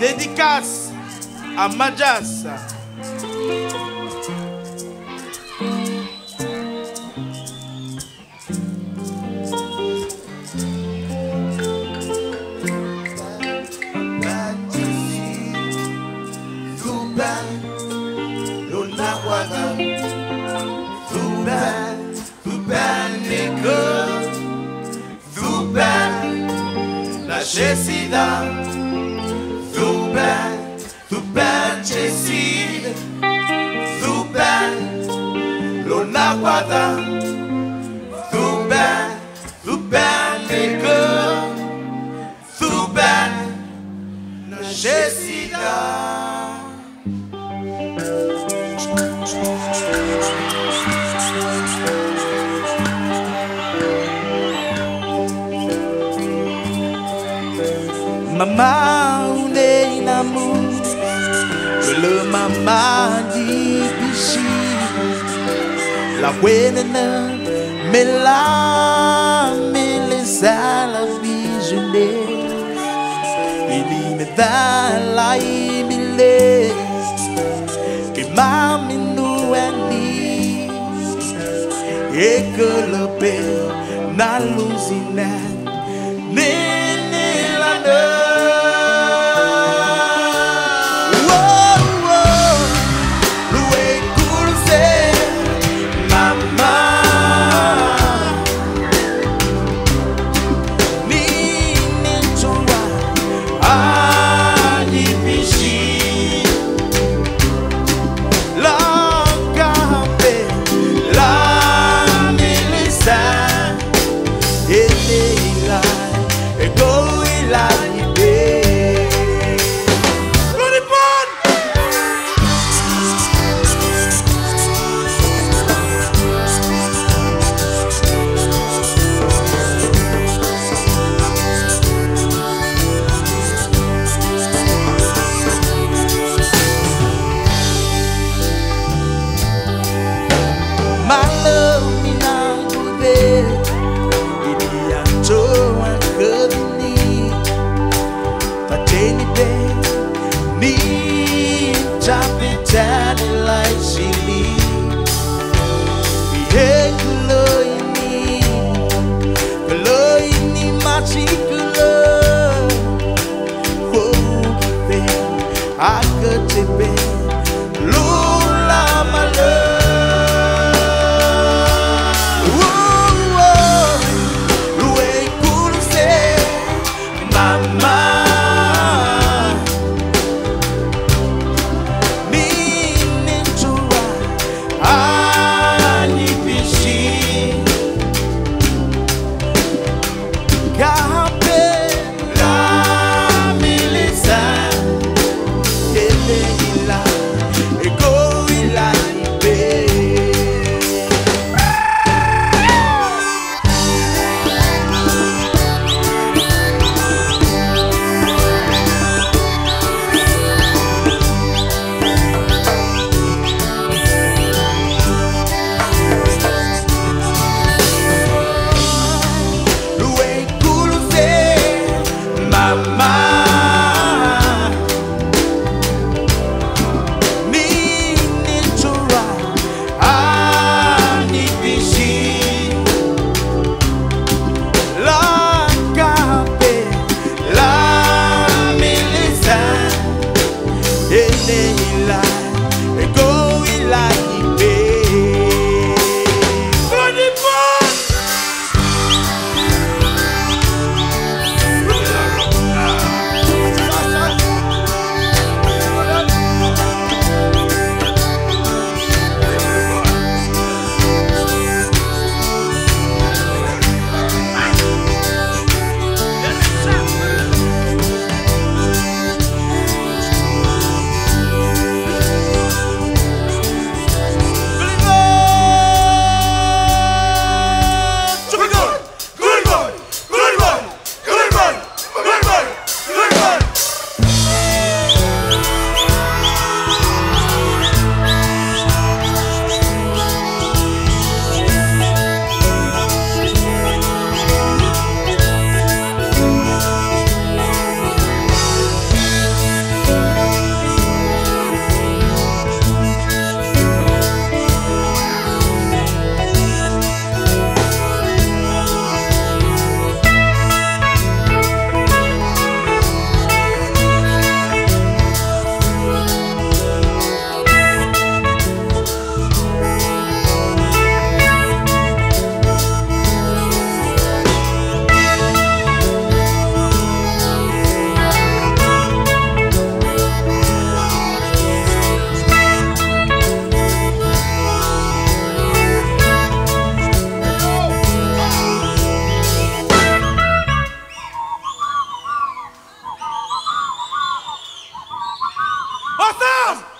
Dédicace à Madjas. Mama, on est in amour, le mama dit bichi, la wenena, mais là, mais les alabijonés, il y a la imile, que mami nous enni, et que le père n'a l'usine. It Gotham!